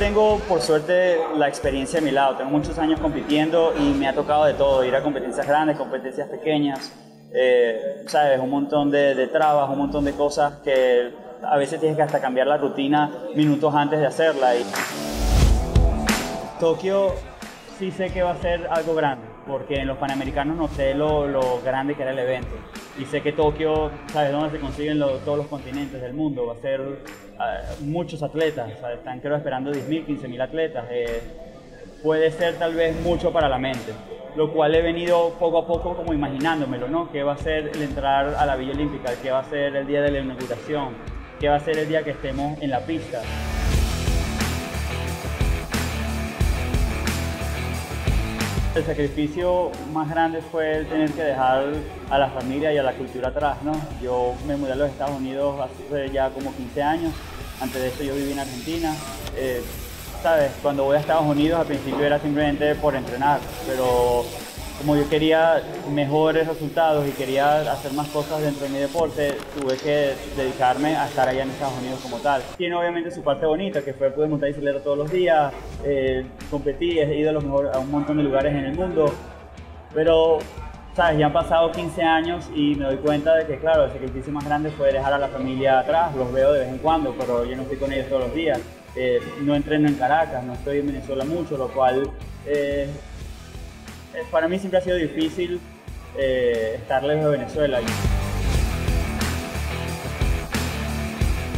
tengo, por suerte, la experiencia a mi lado. Tengo muchos años compitiendo y me ha tocado de todo, ir a competencias grandes, competencias pequeñas, sabes, un montón de trabas, un montón de cosas que a veces tienes que hasta cambiar la rutina minutos antes de hacerla. Y Tokio sí sé que va a ser algo grande, porque en los Panamericanos no sé lo grande que era el evento. Y sé que Tokio, ¿sabes dónde se consiguen todos los continentes del mundo? Va a ser muchos atletas, ¿sabes? Están creo esperando 10.000, 15.000 atletas. Puede ser tal vez mucho para la mente, lo cual he venido poco a poco como imaginándomelo, ¿no? ¿Qué va a ser el entrar a la Villa Olímpica? ¿Qué va a ser el día de la inauguración? ¿Qué va a ser el día que estemos en la pista? El sacrificio más grande fue el tener que dejar a la familia y a la cultura atrás, ¿no? Yo me mudé a los Estados Unidos hace ya como 15 años, antes de eso yo viví en Argentina. ¿Sabes? Cuando voy a Estados Unidos al principio era simplemente por entrenar, pero como yo quería mejores resultados y quería hacer más cosas dentro de mi deporte, tuve que dedicarme a estar allá en Estados Unidos como tal. Tiene obviamente su parte bonita, que fue poder montar bicicleta todos los días, competí, he ido a un montón de lugares en el mundo, pero sabes, ya han pasado 15 años y me doy cuenta de que, claro, el sacrificio más grande fue dejar a la familia atrás. Los veo de vez en cuando, pero yo no estoy con ellos todos los días. No entreno en Caracas, no estoy en Venezuela mucho, lo cual para mí siempre ha sido difícil estar lejos de Venezuela.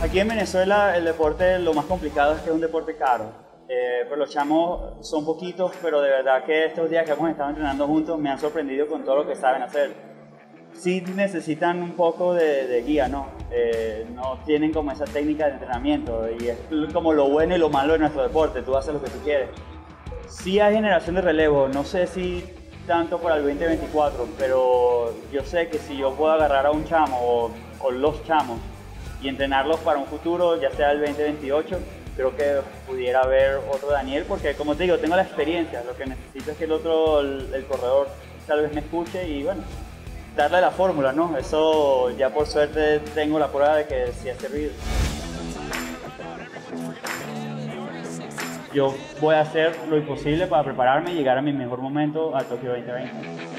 Aquí en Venezuela el deporte, lo más complicado es que es un deporte caro. Pues los chamos son poquitos, pero de verdad que estos días que hemos estado entrenando juntos me han sorprendido con todo lo que saben hacer. Sí necesitan un poco de guía, ¿no? No tienen como esa técnica de entrenamiento y es como lo bueno y lo malo de nuestro deporte, tú haces lo que tú quieres. Sí hay generación de relevo, no sé si tanto para el 2024, pero yo sé que si yo puedo agarrar a un chamo o los chamos y entrenarlos para un futuro, ya sea el 2028, creo que pudiera haber otro Daniel, porque como te digo, tengo la experiencia, lo que necesito es que el corredor tal vez me escuche y bueno, darle la fórmula, ¿no? Eso ya por suerte tengo la prueba de que sí ha servido. Yo voy a hacer lo imposible para prepararme y llegar a mi mejor momento a Tokio 2020.